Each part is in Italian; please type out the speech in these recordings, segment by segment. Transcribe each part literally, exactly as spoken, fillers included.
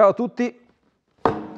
Ciao a tutti,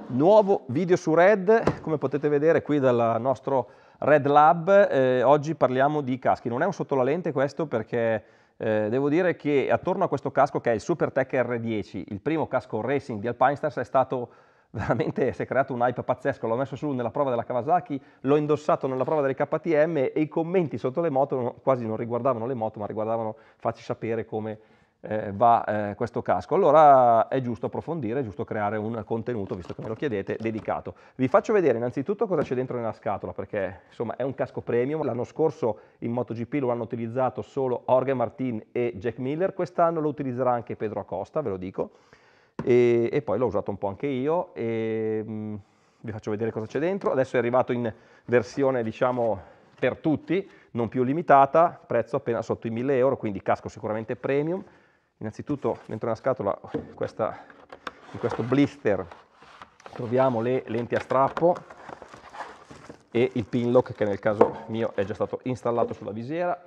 nuovo video su Red, come potete vedere qui dal nostro Red Lab, eh, oggi parliamo di caschi. Non è un sottolalente questo perché eh, devo dire che attorno a questo casco, che è il Supertech R dieci, il primo casco racing di Alpinestars, è stato veramente, si è creato un hype pazzesco. L'ho messo su nella prova della Kawasaki, l'ho indossato nella prova delle K T M e i commenti sotto le moto quasi non riguardavano le moto ma riguardavano facci sapere come Eh, va eh, questo casco. Allora è giusto approfondire, è giusto creare un contenuto, visto che me lo chiedete, dedicato. Vi faccio vedere innanzitutto cosa c'è dentro nella scatola, perché insomma è un casco premium. L'anno scorso in MotoGP lo hanno utilizzato solo Jorge Martin e Jack Miller, quest'anno lo utilizzerà anche Pedro Acosta, ve lo dico, e, e poi l'ho usato un po' anche io e mh, vi faccio vedere cosa c'è dentro. Adesso è arrivato in versione, diciamo, per tutti, non più limitata, prezzo appena sotto i mille euro, quindi casco sicuramente premium. Innanzitutto dentro una scatola, questa, in questo blister, troviamo le lenti a strappo e il pin lock, che nel caso mio è già stato installato sulla visiera,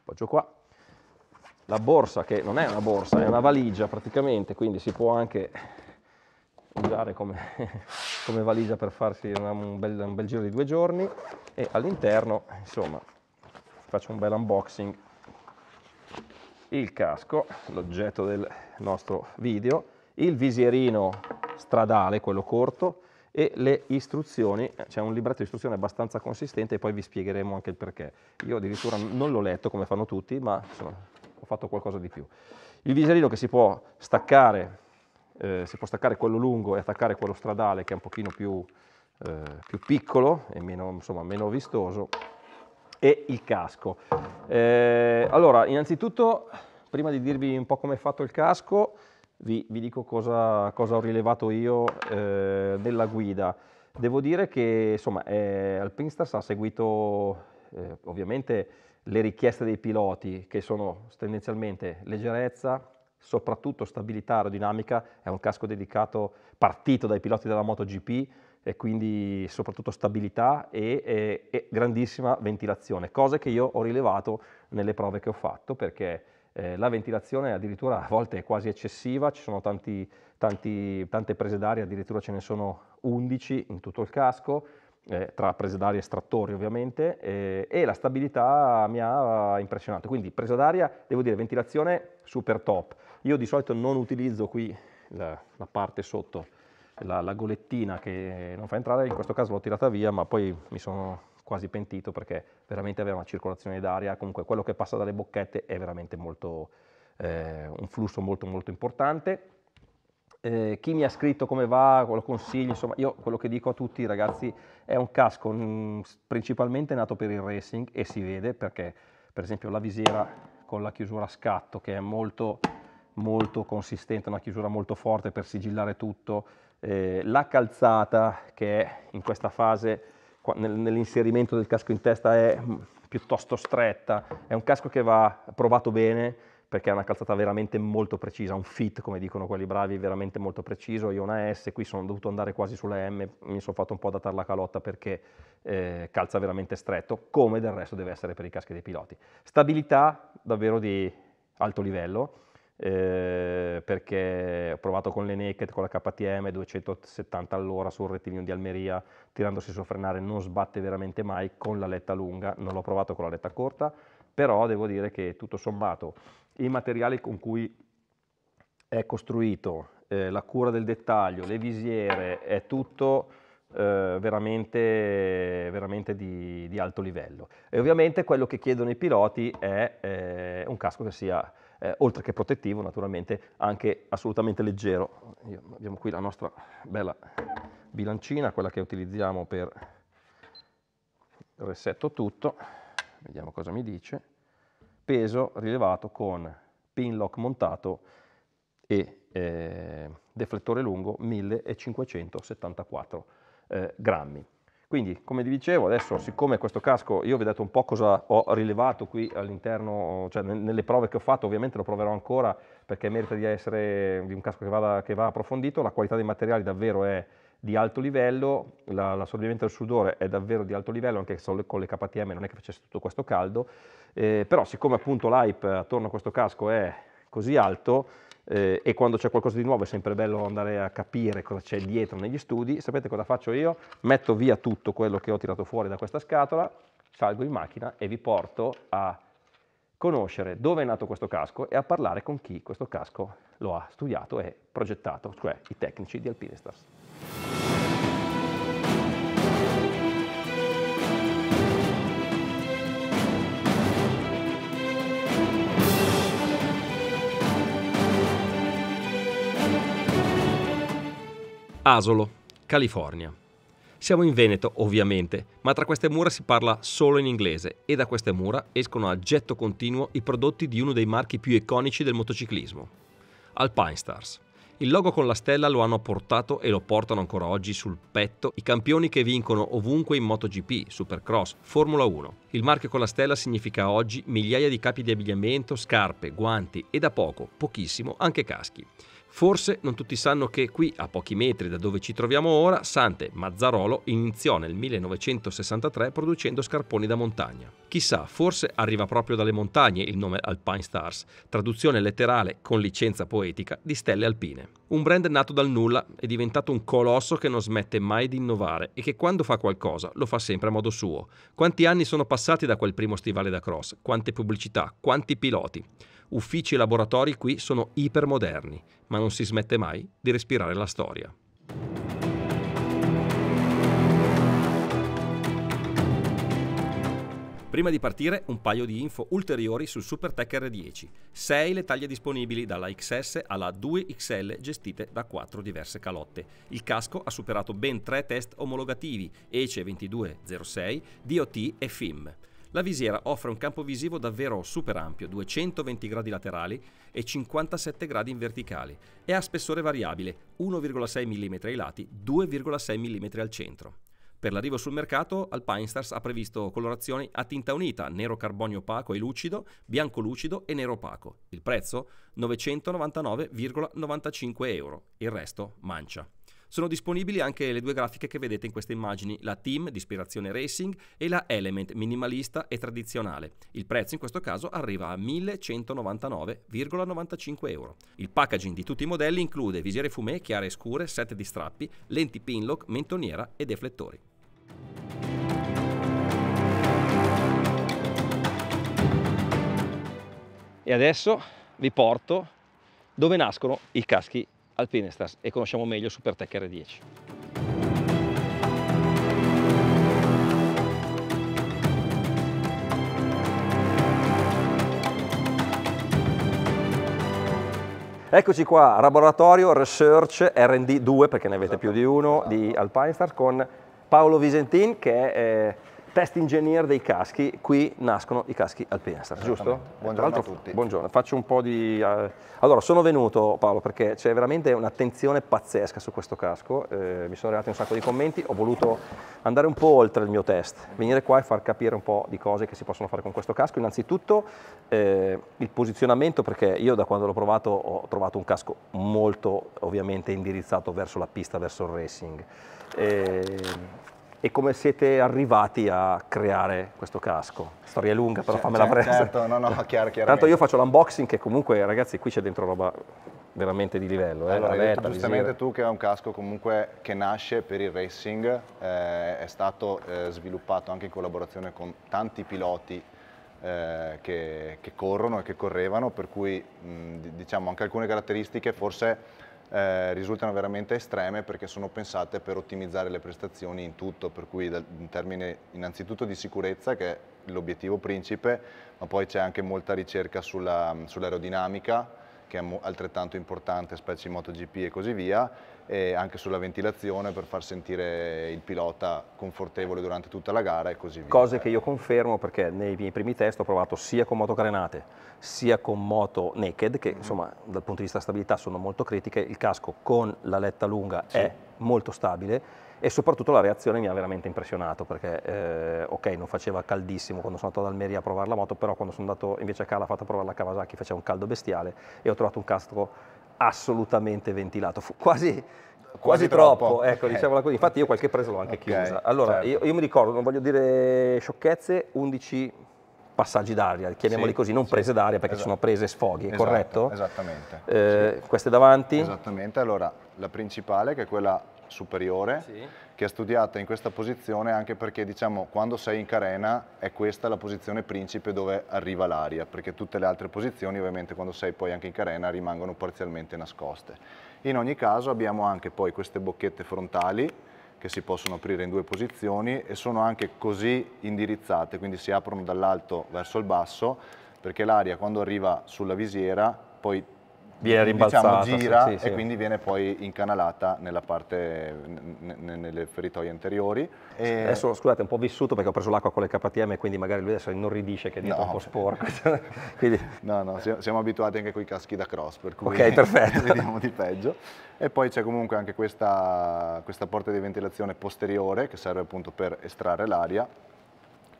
appoggio qua. La borsa, che non è una borsa, è una valigia praticamente, quindi si può anche usare come, come valigia per farsi un bel, un bel giro di due giorni. E all'interno, insomma, faccio un bel unboxing. Il casco, l'oggetto del nostro video, il visierino stradale, quello corto, e le istruzioni. C'è un libretto di istruzioni abbastanza consistente e poi vi spiegheremo anche il perché. Io addirittura non l'ho letto come fanno tutti, ma insomma, ho fatto qualcosa di più. Il visierino che si può staccare, eh, si può staccare quello lungo e attaccare quello stradale, che è un pochino più, eh, più piccolo e meno, insomma, meno vistoso. E il casco. Eh, allora, innanzitutto, prima di dirvi un po' come è fatto il casco, vi, vi dico cosa, cosa ho rilevato io eh, nella guida. Devo dire che, insomma, eh, Alpinestars ha seguito eh, ovviamente le richieste dei piloti, che sono tendenzialmente leggerezza, soprattutto stabilità aerodinamica. È un casco dedicato, partito dai piloti della MotoGP, e quindi soprattutto stabilità e, e, e grandissima ventilazione, cose che io ho rilevato nelle prove che ho fatto, perché eh, la ventilazione addirittura a volte è quasi eccessiva. Ci sono tanti, tanti, tante prese d'aria, addirittura ce ne sono undici in tutto il casco, eh, tra prese d'aria e estrattori ovviamente, eh, e la stabilità mi ha impressionato. Quindi presa d'aria, devo dire, ventilazione super top. Io di solito non utilizzo qui la, la parte sotto, La, la golettina che non fa entrare, in questo caso l'ho tirata via, ma poi mi sono quasi pentito, perché veramente aveva una circolazione d'aria. Comunque quello che passa dalle bocchette è veramente molto, eh, un flusso molto molto importante. Eh, chi mi ha scritto come va, lo consiglio, insomma, io quello che dico a tutti, ragazzi, è un casco mh, principalmente nato per il racing, e si vede, perché per esempio la visiera con la chiusura a scatto, che è molto molto consistente, una chiusura molto forte per sigillare tutto. Eh, la calzata, che è in questa fase nel, nell'inserimento del casco in testa, è piuttosto stretta. È un casco che va provato bene, perché è una calzata veramente molto precisa, un fit come dicono quelli bravi, veramente molto preciso. Io una S, qui sono dovuto andare quasi sulla M, mi sono fatto un po' datare la calotta, perché eh, calza veramente stretto, come del resto deve essere per i caschi dei piloti. Stabilità davvero di alto livello. Eh, perché ho provato con le Naked, con la K T M, duecentosettanta all'ora sul rettilineo di Almeria, tirandosi sul frenare non sbatte veramente mai. Con l'aletta lunga non l'ho provato, con l'aletta corta, però devo dire che tutto sommato i materiali con cui è costruito, eh, la cura del dettaglio, le visiere, è tutto eh, veramente, veramente di, di alto livello. E ovviamente quello che chiedono i piloti è eh, un casco che sia Eh, oltre che protettivo, naturalmente anche assolutamente leggero. Io, abbiamo qui la nostra bella bilancina, quella che utilizziamo per resetto tutto. Vediamo cosa mi dice. Peso rilevato con pin lock montato e eh, deflettore lungo millecinquecentosettantaquattro eh, grammi. Quindi, come vi dicevo, adesso, siccome questo casco, io vi ho detto un po' cosa ho rilevato qui all'interno, cioè nelle prove che ho fatto, ovviamente lo proverò ancora, perché merita di essere un casco che, vada, che va approfondito. La qualità dei materiali davvero è di alto livello, l'assorbimento del sudore è davvero di alto livello, anche se con le K T M non è che facesse tutto questo caldo, eh, però siccome appunto l'hype attorno a questo casco è così alto, eh, e quando c'è qualcosa di nuovo è sempre bello andare a capire cosa c'è dietro negli studi. Sapete cosa faccio io? Metto via tutto quello che ho tirato fuori da questa scatola, salgo in macchina e vi porto a conoscere dove è nato questo casco e a parlare con chi questo casco lo ha studiato e progettato, cioè i tecnici di Alpinestars. Asolo, California. Siamo in Veneto, ovviamente, ma tra queste mura si parla solo in inglese e da queste mura escono a getto continuo i prodotti di uno dei marchi più iconici del motociclismo, Alpinestars. Il logo con la stella lo hanno portato e lo portano ancora oggi sul petto i campioni che vincono ovunque in MotoGP, Supercross, Formula uno. Il marchio con la stella significa oggi migliaia di capi di abbigliamento, scarpe, guanti e da poco, pochissimo, anche caschi. Forse non tutti sanno che qui, a pochi metri da dove ci troviamo ora, Sante Mazzarolo iniziò nel millenovecentosessantatré producendo scarponi da montagna. Chissà, forse arriva proprio dalle montagne il nome Alpinestars, traduzione letterale, con licenza poetica, di stelle alpine. Un brand nato dal nulla è diventato un colosso che non smette mai di innovare e che quando fa qualcosa lo fa sempre a modo suo. Quanti anni sono passati da quel primo stivale da cross? Quante pubblicità? Quanti piloti? Uffici e laboratori qui sono ipermoderni, ma non si smette mai di respirare la storia. Prima di partire, un paio di info ulteriori sul Supertech R dieci. sei le taglie disponibili, dalla X S alla due X L, gestite da quattro diverse calotte. Il casco ha superato ben tre test omologativi, E C E ventidue zero sei, D O T e F I M. La visiera offre un campo visivo davvero super ampio, duecentoventi gradi laterali e cinquantasette gradi in verticali, e ha spessore variabile, uno virgola sei millimetri ai lati, due virgola sei millimetri al centro. Per l'arrivo sul mercato, Alpinestars ha previsto colorazioni a tinta unita, nero carbonio opaco e lucido, bianco lucido e nero opaco. Il prezzo? novecentonovantanove virgola novantacinque euro, il resto mancia. Sono disponibili anche le due grafiche che vedete in queste immagini, la Team di ispirazione racing e la Element minimalista e tradizionale. Il prezzo in questo caso arriva a millecentonovantanove virgola novantacinque euro. Il packaging di tutti i modelli include visiere fumé, chiare e scure, set di strappi, lenti pinlock, mentoniera e deflettori. E adesso vi porto dove nascono i caschi Alpinestars e conosciamo meglio Supertech R dieci. Eccoci qua, laboratorio Research R and D due, perché ne avete più di uno, di Alpinestars, con Paolo Visentin, che è test engineer dei caschi. Qui nascono i caschi Alpinestars, giusto? Buongiorno a tutti. Buongiorno, faccio un po' di... Uh... Allora, sono venuto, Paolo, perché c'è veramente un'attenzione pazzesca su questo casco, eh, mi sono arrivati un sacco di commenti, ho voluto andare un po' oltre il mio test, venire qua e far capire un po' di cose che si possono fare con questo casco. Innanzitutto eh, il posizionamento, perché io da quando l'ho provato ho trovato un casco molto ovviamente indirizzato verso la pista, verso il racing. Eh, E come siete arrivati a creare questo casco? Storia è lunga, però fammela certo, breve. Certo, no, no, chiaro, chiaro. Tanto io faccio l'unboxing, che comunque, ragazzi, qui c'è dentro roba veramente di livello. Eh? Allora, Letta, giustamente visiera. Tu che hai un casco comunque che nasce per il racing, eh, è stato eh, sviluppato anche in collaborazione con tanti piloti eh, che, che corrono e che correvano, per cui mh, diciamo anche alcune caratteristiche forse Eh, risultano veramente estreme, perché sono pensate per ottimizzare le prestazioni in tutto, per cui in termini innanzitutto di sicurezza, che è l'obiettivo principe, ma poi c'è anche molta ricerca sull'aerodinamica, che è altrettanto importante, specie in MotoGP e così via, e anche sulla ventilazione, per far sentire il pilota confortevole durante tutta la gara e così via. Cose che io confermo, perché nei miei primi test ho provato sia con moto carenate sia con moto naked, che mm-hmm. insomma dal punto di vista stabilità sono molto critiche. Il casco con l'aletta lunga sì. è molto stabile, e soprattutto la reazione mi ha veramente impressionato, perché eh, ok, non faceva caldissimo quando sono andato ad Almeria a provare la moto, però quando sono andato invece a Cala, ho fatto provare la Kawasaki, faceva un caldo bestiale e ho trovato un casco assolutamente ventilato, Fu quasi Quasi, quasi troppo, troppo. Ecco, okay. Diciamola così. Infatti io qualche presa l'ho anche okay, chiusa. Allora, certo. io, io mi ricordo, non voglio dire sciocchezze, undici passaggi d'aria, chiamiamoli sì, così, non sì, prese d'aria perché esatto. sono prese sfoghi, esatto, corretto? Esattamente. Eh, sì. Queste davanti? Esattamente, allora la principale che è quella superiore sì. che è studiata in questa posizione anche perché diciamo quando sei in carena è questa la posizione principe dove arriva l'aria, perché tutte le altre posizioni ovviamente quando sei poi anche in carena rimangono parzialmente nascoste. In ogni caso abbiamo anche poi queste bocchette frontali che si possono aprire in due posizioni e sono anche così indirizzate, quindi si aprono dall'alto verso il basso perché l'aria quando arriva sulla visiera poi viene rimbalzata, diciamo, gira sì, sì, e sì. quindi viene poi incanalata nella parte, nelle feritoie anteriori. E... Adesso scusate, è un po' vissuto perché ho preso l'acqua con le K T M e quindi magari lui adesso inorridisce che è dietro no. un po' sporco. quindi... No, no, siamo abituati anche con i caschi da cross, per cui okay, perfetto. vediamo di peggio. E poi c'è comunque anche questa, questa porta di ventilazione posteriore che serve appunto per estrarre l'aria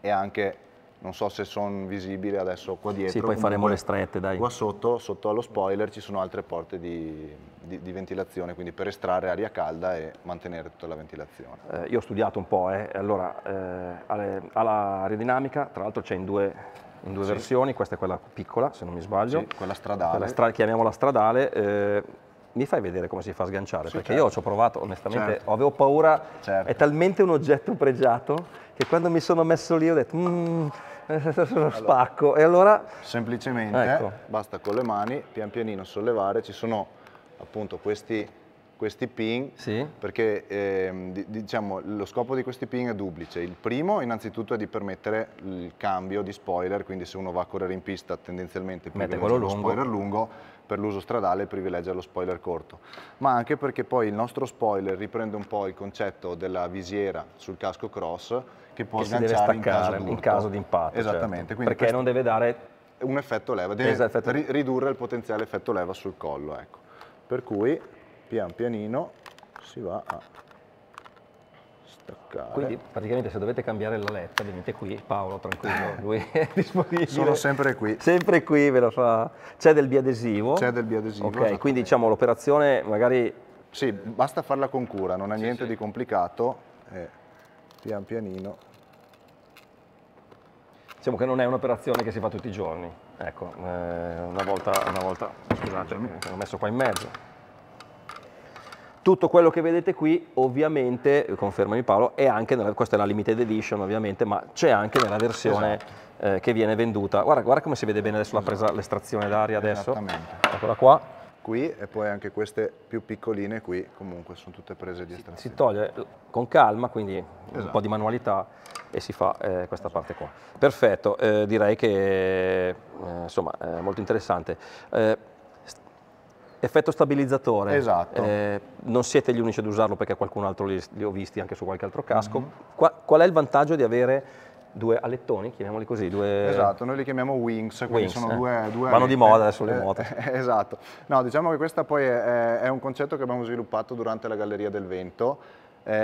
e anche... Non so se sono visibili adesso qua dietro. Sì, poi faremo le strette, dai. Qua sotto, sotto allo spoiler, ci sono altre porte di, di, di ventilazione, quindi per estrarre aria calda e mantenere tutta la ventilazione. Eh, io ho studiato un po', eh. allora, eh, alla aerodinamica, tra l'altro c'è in due, in due sì. versioni, questa è quella piccola, se non mi sbaglio. Sì, quella stradale. Quella stra- chiamiamola stradale. Eh, Mi fai vedere come si fa a sganciare? Sì, perché certo. io ci ho provato, onestamente, certo. avevo paura, certo. è talmente un oggetto pregiato che quando mi sono messo lì ho detto mmm, allora, spacco e allora... Semplicemente ecco. basta con le mani pian pianino sollevare, ci sono appunto questi, questi pin sì. perché eh, diciamo lo scopo di questi pin è duplice. Il primo innanzitutto è di permettere il cambio di spoiler, quindi se uno va a correre in pista tendenzialmente mette quello lungo. Spoiler lungo. Per l'uso stradale privilegia lo spoiler corto, ma anche perché poi il nostro spoiler riprende un po' il concetto della visiera sul casco cross che può che si deve staccare in caso di impatto, esattamente, certo. perché non deve dare un effetto leva, deve esatto, effetto... ridurre il potenziale effetto leva sul collo, ecco. Per cui pian pianino si va a staccare. Quindi praticamente se dovete cambiare l'aletta venite qui, Paolo tranquillo, lui è disponibile. Sono sempre qui. Sempre qui ve lo fa. C'è del biadesivo. C'è del biadesivo. Ok, quindi diciamo l'operazione magari... Sì, basta farla con cura, non ha sì, niente sì. di complicato. Eh, pian pianino. Diciamo che non è un'operazione che si fa tutti i giorni. Ecco, eh, una volta, una volta, scusate, l'ho messo qua in mezzo. Tutto quello che vedete qui, ovviamente, confermami Paolo, è anche nella, questa è la limited edition ovviamente, ma c'è anche nella versione esatto. eh, che viene venduta. Guarda, guarda come si vede bene adesso esatto. la presa, l'estrazione d'aria adesso. Esattamente. Eccola qua. Qui e poi anche queste più piccoline qui, comunque sono tutte prese di estrazione. Si, si toglie con calma, quindi esatto. un po' di manualità e si fa eh, questa esatto. parte qua. Perfetto, eh, direi che eh, insomma è molto interessante. Eh, Effetto stabilizzatore, esatto. eh, non siete gli unici ad usarlo perché qualcun altro li, li ho visti anche su qualche altro casco. Mm-hmm. Qua, qual è il vantaggio di avere due alettoni, chiamiamoli così? Due... Esatto, noi li chiamiamo wings, wings quindi sono eh. due, due... Vanno di moda adesso le moto. Eh, esatto, no diciamo che questo poi è, è un concetto che abbiamo sviluppato durante la Galleria del Vento. Eh,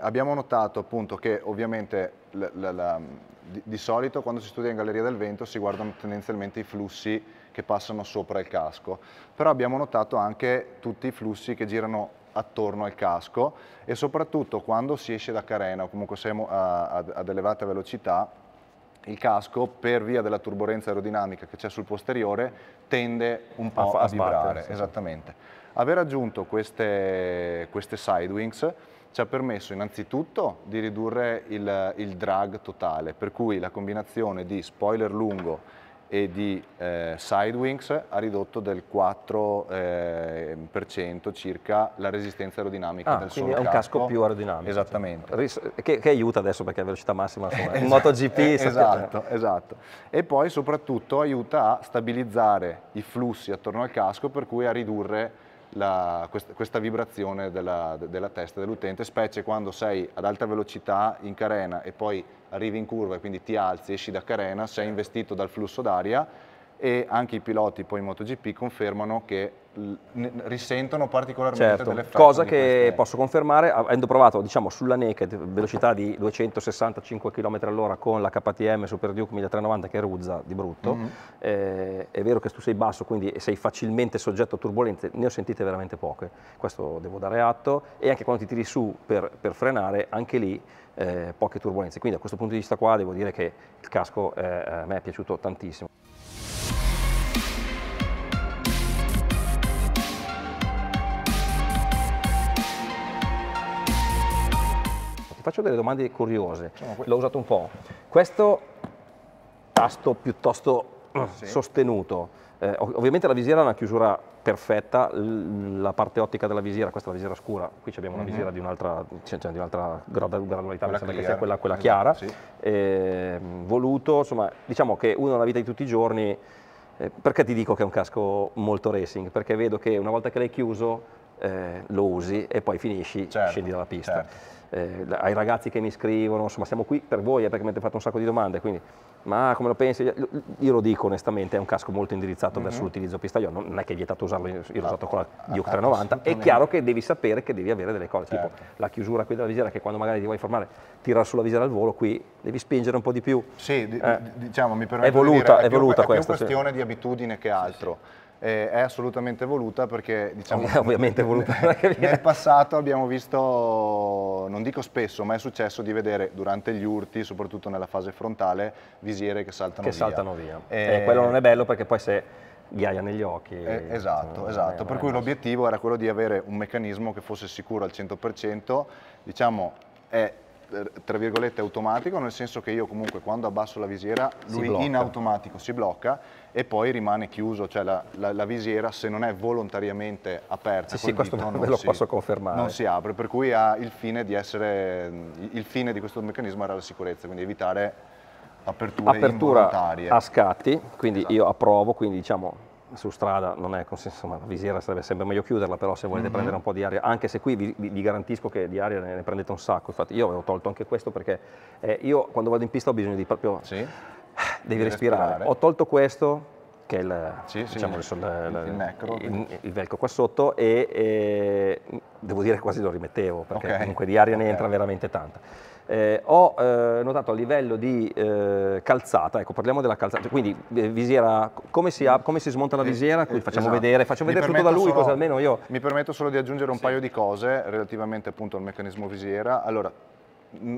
abbiamo notato appunto che ovviamente la, la, la, di, di solito quando si studia in Galleria del Vento si guardano tendenzialmente i flussi che passano sopra il casco, però abbiamo notato anche tutti i flussi che girano attorno al casco e soprattutto quando si esce da carena o comunque siamo a, a, ad elevata velocità, il casco per via della turbolenza aerodinamica che c'è sul posteriore tende un po' a, a vibrare, sì. esattamente. Aver aggiunto queste, queste side wings ci ha permesso innanzitutto di ridurre il, il drag totale, per cui la combinazione di spoiler lungo e di eh, side wings ha ridotto del quattro per cento eh, circa la resistenza aerodinamica ah, del solo casco. È un casco più aerodinamico. Esattamente. Che, che aiuta adesso perché è velocità massima, insomma, esatto, in MotoGP. Eh, esatto, esatto. E poi soprattutto aiuta a stabilizzare i flussi attorno al casco, per cui a ridurre la, questa, questa vibrazione della, della testa dell'utente, specie quando sei ad alta velocità in carena e poi arrivi in curva e quindi ti alzi, esci da carena, sei investito dal flusso d'aria e anche i piloti poi in MotoGP confermano che risentono particolarmente, certo, dell'effetto. Cosa che posso confermare, avendo provato, diciamo, sulla naked velocità di duecentosessantacinque chilometri all'ora con la K T M Super Duke milletrecentonovanta che ruzza di brutto, mm-hmm. eh, è vero che tu sei basso, quindi sei facilmente soggetto a turbolenze, ne ho sentite veramente poche, questo devo dare atto, e anche quando ti tiri su per, per frenare, anche lì eh, poche turbolenze, quindi da questo punto di vista qua devo dire che il casco eh, a me è piaciuto tantissimo. Faccio delle domande curiose, l'ho usato un po'. Questo tasto piuttosto sì. sostenuto, eh, ovviamente la visiera ha una chiusura perfetta, la parte ottica della visiera, questa è la visiera scura, qui abbiamo una mm-hmm. visiera di un'altra cioè, di un'altra gradualità, mi sembra che sia quella, quella chiara, esatto, sì. eh, voluto, insomma, diciamo che uno nella vita di tutti i giorni, eh, perché ti dico che è un casco molto racing? Perché vedo che una volta che l'hai chiuso eh, lo usi e poi finisci, certo, scendi dalla pista. Certo. Eh, ai ragazzi che mi scrivono, insomma siamo qui per voi, eh, perché mi avete fatto un sacco di domande, quindi ma come lo pensi? Io lo dico onestamente, è un casco molto indirizzato mm-hmm. verso l'utilizzo pista, io non è che è vietato usarlo, io l'ho usato con la Yook trecentonovanta, è chiaro che devi sapere che devi avere delle cose, certo, tipo la chiusura qui della visiera, che quando magari ti vuoi formare tirare sulla visiera al volo, qui devi spingere un po' di più. Sì, eh, diciamo, mi permetto di dire, è, è voluta, è più questione, sì, di abitudine che altro. Sì, sì. Eh, è assolutamente voluta perché, diciamo, ovviamente voluta nel passato abbiamo visto, non dico spesso, ma è successo di vedere durante gli urti, soprattutto nella fase frontale, visiere che saltano che via. saltano via. E eh, quello non è bello perché poi se ghiaia negli occhi. Eh, esatto, esatto. Per cui l'obiettivo era quello di avere un meccanismo che fosse sicuro al cento per cento, diciamo, è tra virgolette automatico, nel senso che io comunque quando abbasso la visiera lui in automatico si blocca e poi rimane chiuso, cioè la, la, la visiera, se non è volontariamente aperta, sì, sì, questo ve lo posso confermare, non si apre, per cui ha il fine di essere, il fine di questo meccanismo era la sicurezza, quindi evitare aperture apertura involontarie a scatti, quindi, esatto, io approvo, quindi diciamo su strada non è consenso, ma la visiera sarebbe sempre meglio chiuderla, però se volete mm-hmm. prendere un po' di aria, anche se qui vi, vi garantisco che di aria ne, ne prendete un sacco, infatti io avevo tolto anche questo perché eh, io quando vado in pista ho bisogno di proprio, sì, devi, devi respirare. respirare, ho tolto questo che è il, sì, diciamo, sì, il, il, il, necro, il, il velcro qua sotto e, e devo dire quasi lo rimettevo perché okay. comunque di aria ne okay. entra veramente tanta. Eh, ho eh, notato a livello di eh, calzata, ecco, parliamo della calzata, quindi eh, visiera, come si, come si smonta la visiera, qui facciamo esatto. vedere, faccio vedere tutto da lui, solo, cosa almeno io. Mi permetto solo di aggiungere un sì. paio di cose relativamente appunto al meccanismo visiera. Allora,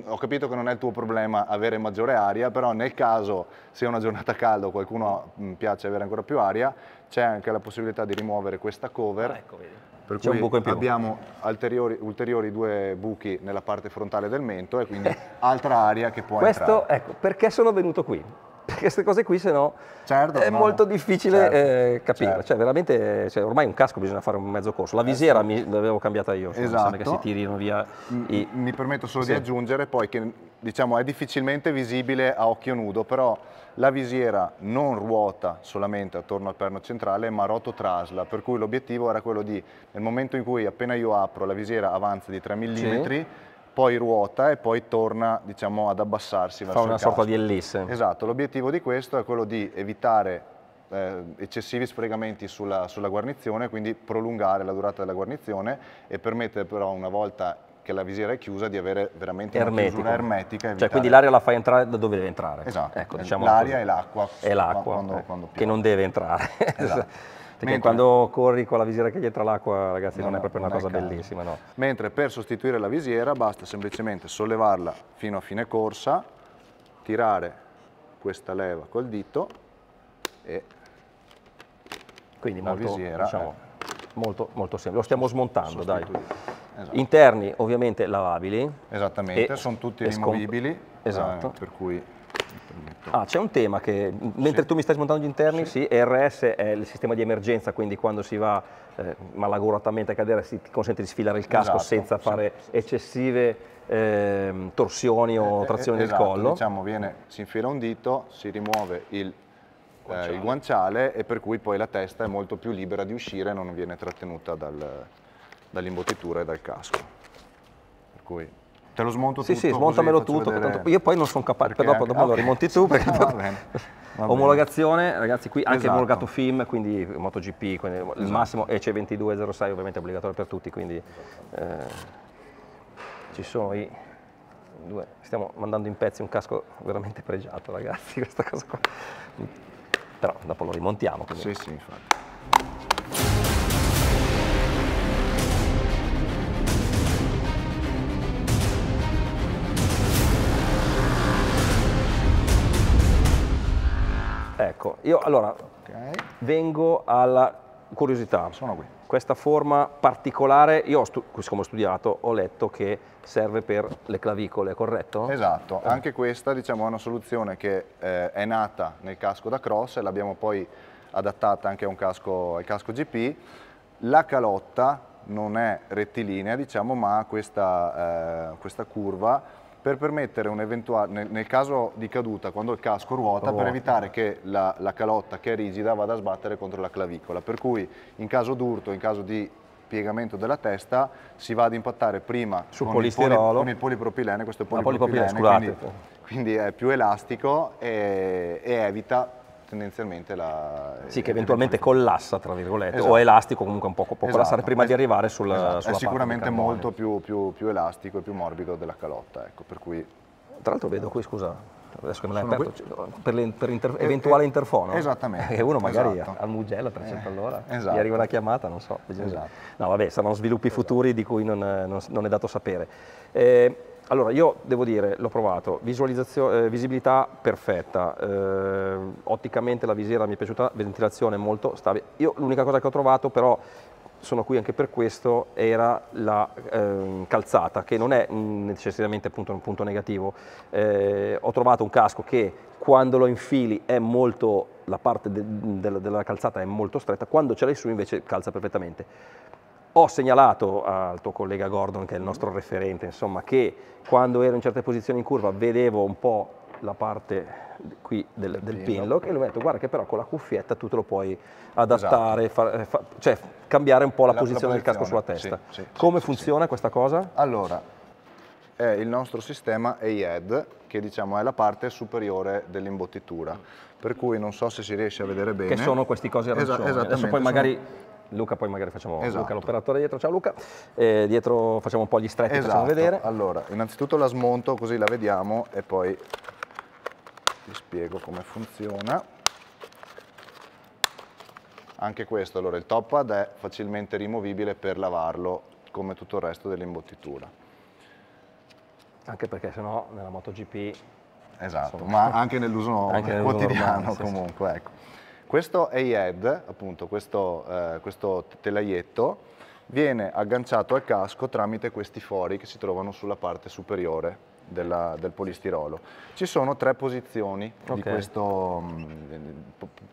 ho capito che non è il tuo problema avere maggiore aria, però nel caso sia una giornata calda o qualcuno piace avere ancora più aria, c'è anche la possibilità di rimuovere questa cover. Ah, ecco, vedi. Per cui un buco in più. Abbiamo ulteriori, ulteriori due buchi nella parte frontale del mento e quindi altra aria che può Questo, entrare. Ecco, perché sono venuto qui? Perché queste cose qui, se no, certo, è no. molto difficile certo, eh, capire. Certo. Cioè, veramente, cioè, ormai un casco bisogna fare un mezzo corso. La visiera eh, mi, l'avevo cambiata io, esatto. mi sembra che si tirino via. I... Mi permetto solo sì. di aggiungere poi che, diciamo, è difficilmente visibile a occhio nudo, però la visiera non ruota solamente attorno al perno centrale, ma rototrasla, per cui l'obiettivo era quello di, nel momento in cui appena io apro, la visiera avanza di tre millimetri, sì. poi ruota e poi torna, diciamo, ad abbassarsi verso il casco. Fa una sorta di ellisse. Esatto, l'obiettivo di questo è quello di evitare eh, eccessivi sfregamenti sulla, sulla guarnizione, quindi prolungare la durata della guarnizione e permettere però, una volta che la visiera è chiusa, di avere veramente una chiusura ermetica. Evitare... Cioè, quindi l'aria la fai entrare da dove deve entrare. Esatto, ecco, diciamo l'aria e l'acqua. È l'acqua, quando, eh, quando che non deve entrare. Esatto. Perché Mentre... quando corri con la visiera che gli entra l'acqua, ragazzi, no, non è proprio non una cosa caso. bellissima. No? Mentre per sostituire la visiera basta semplicemente sollevarla fino a fine corsa, tirare questa leva col dito e quindi la molto, visiera diciamo, è... molto, molto semplice. Lo stiamo smontando, dai. Esatto. Interni ovviamente lavabili. Esattamente, e, sono tutti rimovibili. Esatto. Eh, per cui... Ah, c'è un tema che, mentre sì. tu mi stai smontando gli interni, sì. sì, E R S è il sistema di emergenza, quindi quando si va eh, malaguratamente a cadere si ti consente di sfilare il casco, esatto, senza sì, fare sì, eccessive eh, torsioni o eh, trazioni eh, del esatto, collo. Diciamo, viene, si infila un dito, si rimuove il guanciale. Eh, il guanciale e per cui poi la testa è molto più libera di uscire, non viene trattenuta dal, dall'imbottitura e dal casco. Per cui... Te lo smonto sì, tutto? Sì, sì, smontamelo tutto, tanto io poi non sono capace, perché... per dopo, dopo okay. lo rimonti tu. Perché... Omologazione, ragazzi, qui anche esatto. Omologato F I M, quindi MotoGP, quindi esatto. Il massimo E C E ventidue zero sei, ovviamente obbligatorio per tutti, quindi eh, ci sono i due, stiamo mandando in pezzi un casco veramente pregiato, ragazzi, questa cosa qua, però dopo lo rimontiamo. Quindi. Sì, sì, infatti. Ecco, io allora okay. vengo alla curiosità. Sono qui. Questa forma particolare, io stu come ho studiato, ho letto che serve per le clavicole, corretto? Esatto, eh. anche questa diciamo è una soluzione che eh, è nata nel casco da cross e l'abbiamo poi adattata anche a un casco, al casco G P. La calotta non è rettilinea, diciamo, ma ha questa, eh, questa curva, per permettere un eventuale, nel, nel caso di caduta, quando il casco ruota, ruota. per evitare che la, la calotta che è rigida vada a sbattere contro la clavicola, per cui in caso d'urto, in caso di piegamento della testa, si va ad impattare prima sul con, polisterolo. Il poli, con il polipropilene, questo è polipropilene, polipropilene quindi, quindi è più elastico e, e evita tendenzialmente la... Sì, che eventualmente collassa, tra virgolette, esatto. o elastico, comunque un po' può esatto. collassare prima es di arrivare sul... Esatto. È sicuramente molto più, più, più elastico e più morbido della calotta, ecco, per cui... Tra l'altro vedo qui, scusa, adesso che me l'hai aperto, per, le, per inter eh, eventuale eh, interfono. Esattamente. Che uno magari esatto. al Mugello a trecento eh, all'ora, esatto. gli arriva una chiamata, non so. Esatto. No, vabbè, saranno sviluppi esatto. futuri di cui non, non, non è dato sapere. Eh, Allora, io devo dire, l'ho provato, eh, visibilità perfetta, eh, otticamente la visiera mi è piaciuta, ventilazione molto stabile. Io l'unica cosa che ho trovato, però sono qui anche per questo, era la eh, calzata, che non è mh, necessariamente appunto un punto negativo. Eh, ho trovato un casco che quando lo infili è molto, la parte de de della calzata è molto stretta, quando ce l'hai su invece calza perfettamente. Ho segnalato al tuo collega Gordon, che è il nostro referente, insomma, che quando ero in certe posizioni in curva vedevo un po' la parte qui del, del pinlock e lui mi ha detto guarda che però con la cuffietta tu te lo puoi adattare, esatto. far, fa, cioè cambiare un po' la, la, posizione, la posizione del casco sulla testa. Sì, sì, Come sì, funziona sì. questa cosa? Allora, è il nostro sistema A I E D, che diciamo è la parte superiore dell'imbottitura, per cui non so se si riesce a vedere bene. Che sono questi cosi arancioni. Esa Adesso poi magari... Sono... Luca, poi magari facciamo esatto. Luca l'operatore dietro, ciao Luca, eh, dietro facciamo un po' gli stretti, esatto. facciamo vedere. Allora, innanzitutto la smonto così la vediamo e poi vi spiego come funziona. Anche questo, allora il top pad è facilmente rimovibile per lavarlo come tutto il resto dell'imbottitura. Anche perché sennò nella MotoGP... Esatto, insomma, ma anche nell'uso nell quotidiano normale, comunque, sì, sì. ecco. Questo A I E D, appunto, questo, eh, questo telaietto, viene agganciato al casco tramite questi fori che si trovano sulla parte superiore della, del polistirolo. Ci sono tre posizioni okay. di questo, mh,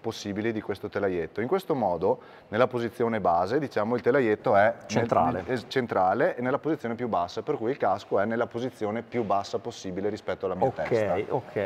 possibili di questo telaietto. In questo modo, nella posizione base, diciamo, il telaietto è centrale. Nel, è centrale e nella posizione più bassa, per cui il casco è nella posizione più bassa possibile rispetto alla mia okay, testa. Ok, ok.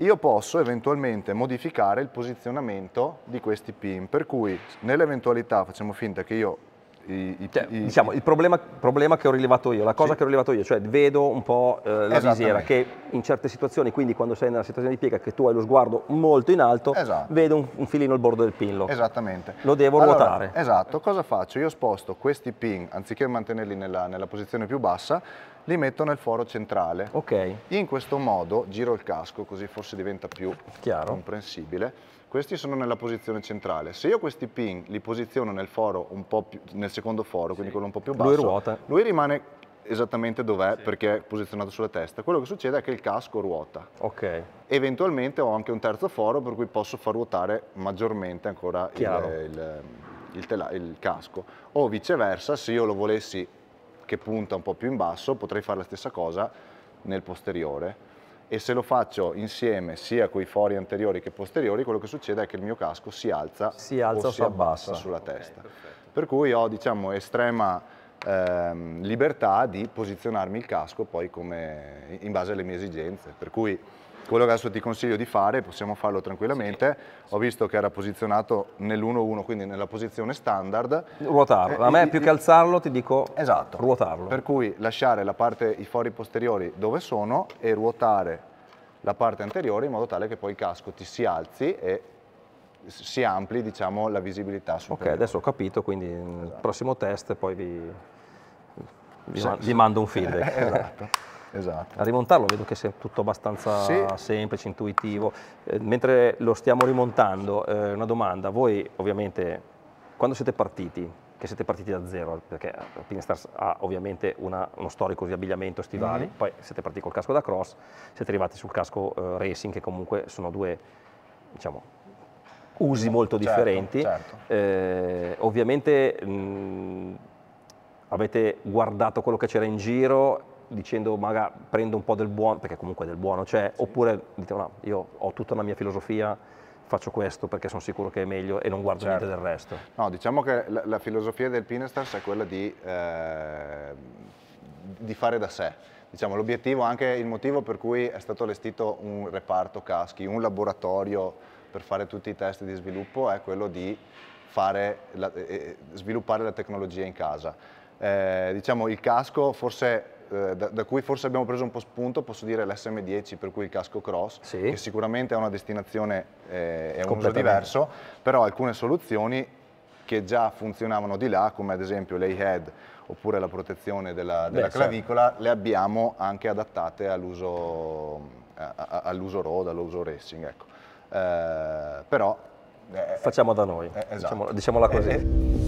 Io posso eventualmente modificare il posizionamento di questi pin, per cui nell'eventualità facciamo finta che io... I, i, cioè, i, diciamo, il problema, problema che ho rilevato io, la cosa sì. che ho rilevato io, cioè vedo un po' eh, la visiera, che in certe situazioni, quindi quando sei nella situazione di piega, che tu hai lo sguardo molto in alto, esatto. vedo un, un filino al bordo del pinlock. Esattamente. Lo devo allora, ruotare. Esatto, cosa faccio? Io sposto questi pin, anziché mantenerli nella, nella posizione più bassa, li metto nel foro centrale. Ok. In questo modo giro il casco, così forse diventa più chiaro, comprensibile. Questi sono nella posizione centrale. Se io questi pin li posiziono nel foro un po' più, nel secondo foro, sì. quindi quello un po' più basso, lui ruota. Lui rimane esattamente dov'è sì. perché è posizionato sulla testa. Quello che succede è che il casco ruota. Ok. Eventualmente ho anche un terzo foro per cui posso far ruotare maggiormente ancora il, il, il, tela, il casco. O viceversa, se io lo volessi che punta un po' più in basso, potrei fare la stessa cosa nel posteriore, e se lo faccio insieme sia coi fori anteriori che posteriori, quello che succede è che il mio casco si alza, si alza o si abbassa sulla okay, testa. Perfetto. Per cui ho, diciamo, estrema ehm, libertà di posizionarmi il casco poi come, in base alle mie esigenze, per cui quello che adesso ti consiglio di fare, possiamo farlo tranquillamente, sì. ho visto che era posizionato nell'uno uno, quindi nella posizione standard. Ruotarlo, a me eh, più che alzarlo ti dico esatto. ruotarlo. Per cui lasciare la parte, i fori posteriori dove sono e ruotare la parte anteriore in modo tale che poi il casco ti si alzi e si ampli, diciamo, la visibilità superiore. Ok, adesso ho capito, quindi esatto. nel prossimo test poi vi, vi, esatto. vi mando un feedback. Esatto. Esatto. A rimontarlo vedo che è tutto abbastanza sì. semplice, intuitivo. Eh, mentre lo stiamo rimontando, eh, una domanda, voi ovviamente quando siete partiti, che siete partiti da zero, perché Alpinestars ha ovviamente una, uno storico di abbigliamento stivali, mm-hmm. poi siete partiti col casco da cross, siete arrivati sul casco eh, racing, che comunque sono due, diciamo, usi molto certo, differenti, certo. Eh, ovviamente mh, avete guardato quello che c'era in giro, dicendo magari prendo un po' del buono, perché comunque del buono c'è, sì. oppure dite no, io ho tutta la mia filosofia, faccio questo perché sono sicuro che è meglio e non guardo certo. niente del resto. No, diciamo che la, la filosofia del Alpinestars è quella di, eh, di fare da sé, diciamo l'obiettivo, anche il motivo per cui è stato allestito un reparto caschi, un laboratorio per fare tutti i test di sviluppo è quello di fare la, eh, sviluppare la tecnologia in casa. Eh, diciamo il casco forse... Da, da cui forse abbiamo preso un po' spunto, posso dire l'S M dieci, per cui il casco cross, sì. che sicuramente ha una destinazione eh, e un uso diverso, però alcune soluzioni che già funzionavano di là, come ad esempio l'A-head oppure la protezione della, della Beh, clavicola, certo. le abbiamo anche adattate all'uso all'uso road, all'uso racing. Ecco. Eh, però eh, facciamo da noi, eh, esatto. diciamola, diciamola così. Eh,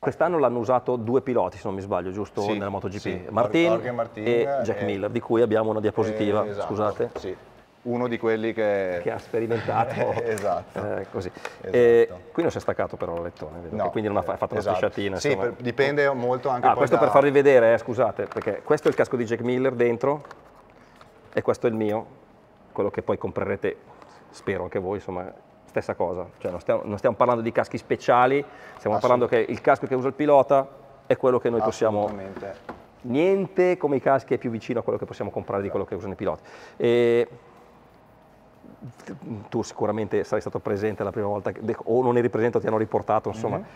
Quest'anno l'hanno usato due piloti, se non mi sbaglio, giusto? Sì, nella MotoGP, sì. Martin, Jorge Martin e Jack e... Miller, di cui abbiamo una diapositiva, eh, esatto, scusate. Sì. Uno di quelli che, che ha sperimentato. Esatto. Eh, così. Esatto. Eh, qui non si è staccato però il lettone, vedo, no, quindi non ha fatto una esatto. strisciatina. Sì, per, dipende molto anche ah, poi questo da... per farvi vedere, eh, scusate, perché questo è il casco di Jack Miller dentro e questo è il mio, quello che poi comprerete, spero anche voi, insomma. Stessa cosa, cioè non stiamo, non stiamo parlando di caschi speciali, stiamo parlando che il casco che usa il pilota è quello che noi possiamo, niente come i caschi è più vicino a quello che possiamo comprare di quello che usano i piloti. E tu sicuramente sarai stato presente la prima volta, che, o non eri presente o ti hanno riportato, insomma. Mm-hmm.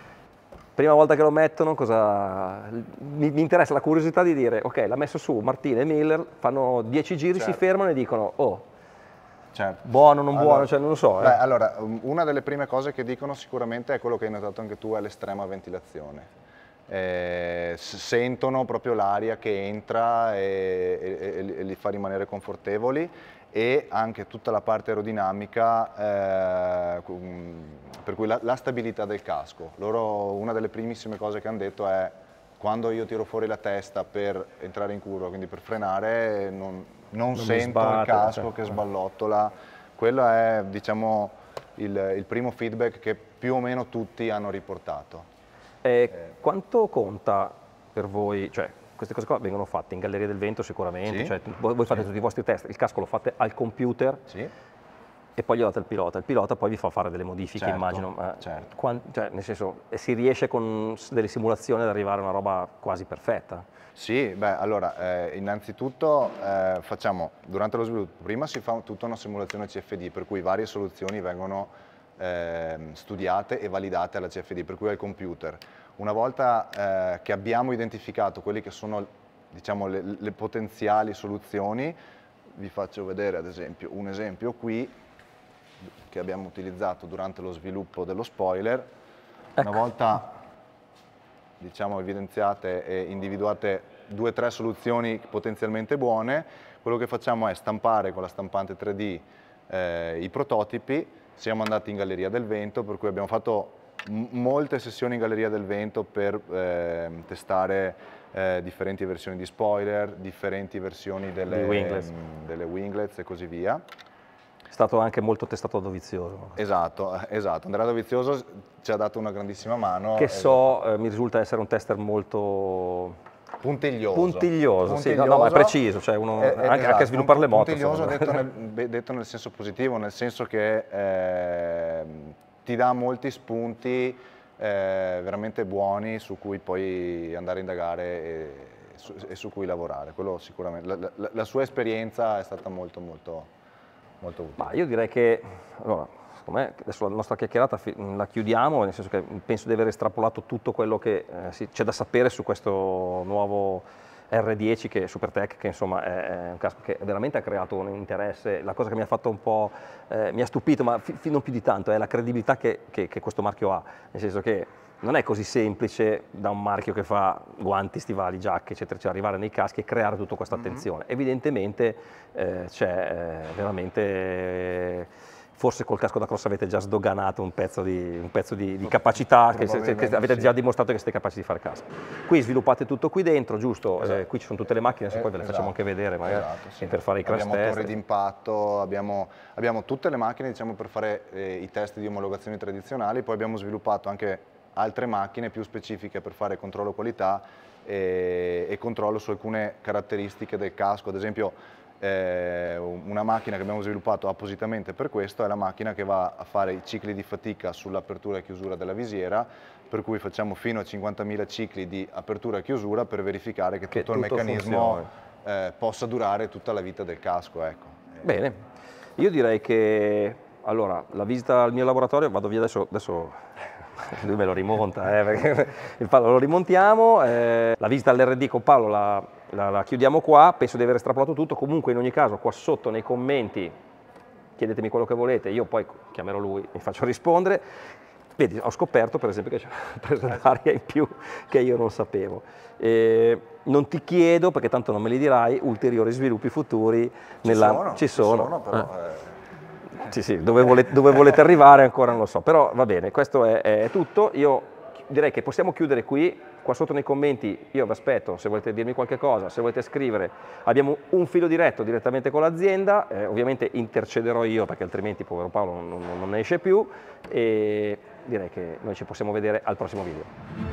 Prima volta che lo mettono, cosa... mi, mi interessa la curiosità di dire, ok, l'ha messo su Martin e Miller, fanno dieci giri, certo. si fermano e dicono, oh, certo. buono, non allora, buono, cioè non lo so. Eh. Beh, allora, una delle prime cose che dicono sicuramente è quello che hai notato anche tu, è l'estrema ventilazione. Eh, sentono proprio l'aria che entra e, e, e li fa rimanere confortevoli, e anche tutta la parte aerodinamica, eh, per cui la, la stabilità del casco. Loro, una delle primissime cose che hanno detto è quando io tiro fuori la testa per entrare in curva, quindi per frenare, non... Non, non sento il casco cioè, che sballottola, quello è diciamo il, il primo feedback che più o meno tutti hanno riportato. Eh, eh. Quanto conta per voi, cioè queste cose qua vengono fatte in Galleria del Vento sicuramente, sì. cioè, voi fate sì. tutti i vostri test, il casco lo fate al computer sì. e poi lo date al pilota, il pilota poi vi fa fare delle modifiche certo, immagino, ma certo. quanti, cioè, nel senso si riesce con delle simulazioni ad arrivare a una roba quasi perfetta? Sì, beh, allora, eh, innanzitutto eh, facciamo, durante lo sviluppo, prima si fa tutta una simulazione C F D, per cui varie soluzioni vengono eh, studiate e validate alla C F D, per cui al computer. Una volta eh, che abbiamo identificato quelle che sono, diciamo, le, le potenziali soluzioni, vi faccio vedere ad esempio un esempio qui, che abbiamo utilizzato durante lo sviluppo dello spoiler. Ecco. Una volta... diciamo evidenziate e individuate due o tre soluzioni potenzialmente buone, quello che facciamo è stampare con la stampante tre D eh, i prototipi, siamo andati in Galleria del Vento, per cui abbiamo fatto molte sessioni in Galleria del Vento per eh, testare eh, differenti versioni di spoiler, differenti versioni delle winglets. Mh, delle winglets e così via. È stato anche molto testato Dovizioso. Esatto, esatto. Andrea Dovizioso ci ha dato una grandissima mano. Che so, eh, mi risulta essere un tester molto... Puntiglioso. Puntiglioso, puntiglioso. Sì, no, no, ma è preciso, cioè uno, è, anche, esatto. anche a sviluppare le moto. Puntiglioso detto nel, detto nel senso positivo, nel senso che eh, ti dà molti spunti eh, veramente buoni su cui poi andare a indagare e su, e su cui lavorare. Quello sicuramente. La, la, la sua esperienza è stata molto molto... molto utile. Ma io direi che allora, Com'è? Adesso la nostra chiacchierata la chiudiamo, nel senso che penso di aver estrapolato tutto quello che eh, c'è da sapere su questo nuovo R dieci che è Supertech, che insomma è un casco che veramente ha creato un interesse. La cosa che mi ha fatto un po', eh, mi ha stupito, ma fi, fi, non più di tanto, è la credibilità che, che, che questo marchio ha, nel senso che non è così semplice da un marchio che fa guanti, stivali, giacche, eccetera, cioè arrivare nei caschi e creare tutta questa attenzione. Mm-hmm. Evidentemente eh, c'è eh, veramente... Eh, Forse col casco da cross avete già sdoganato un pezzo di, un pezzo di, di capacità, che, che avete già dimostrato che siete capaci di fare casco. Qui sviluppate tutto qui dentro, giusto? Esatto. Eh, qui ci sono tutte le macchine, se eh, poi ve le esatto. facciamo anche vedere magari, esatto, sì. per fare i crash abbiamo test. Abbiamo torri d'impatto, abbiamo, abbiamo tutte le macchine, diciamo, per fare eh, i test di omologazione tradizionali, poi abbiamo sviluppato anche altre macchine più specifiche per fare controllo qualità e, e controllo su alcune caratteristiche del casco. Ad esempio, una macchina che abbiamo sviluppato appositamente per questo è la macchina che va a fare i cicli di fatica sull'apertura e chiusura della visiera, per cui facciamo fino a cinquantamila cicli di apertura e chiusura per verificare che, che tutto il tutto meccanismo eh, possa durare tutta la vita del casco. Ecco. Bene, io direi che allora la visita al mio laboratorio, vado via adesso, adesso lui me lo rimonta, eh, perché il Paolo lo rimontiamo, eh, la visita all'R D con Paolo la La, la chiudiamo qua, penso di aver estrapolato tutto. Comunque in ogni caso qua sotto nei commenti chiedetemi quello che volete, io poi chiamerò lui, mi faccio rispondere. Vedi, ho scoperto per esempio che c'è una presa d'aria in più che io non sapevo. Eh, non ti chiedo, perché tanto non me li dirai, ulteriori sviluppi futuri. Ci nella... sono, ci sono, ci sono però... Eh. Sì, sì, dove volete, dove volete arrivare ancora non lo so, però va bene, questo è, è tutto. Io direi che possiamo chiudere qui. Qua sotto nei commenti io vi aspetto, se volete dirmi qualche cosa, se volete scrivere, abbiamo un filo diretto direttamente con l'azienda, eh, ovviamente intercederò io perché altrimenti povero Paolo non, non ne esce più, e direi che noi ci possiamo vedere al prossimo video.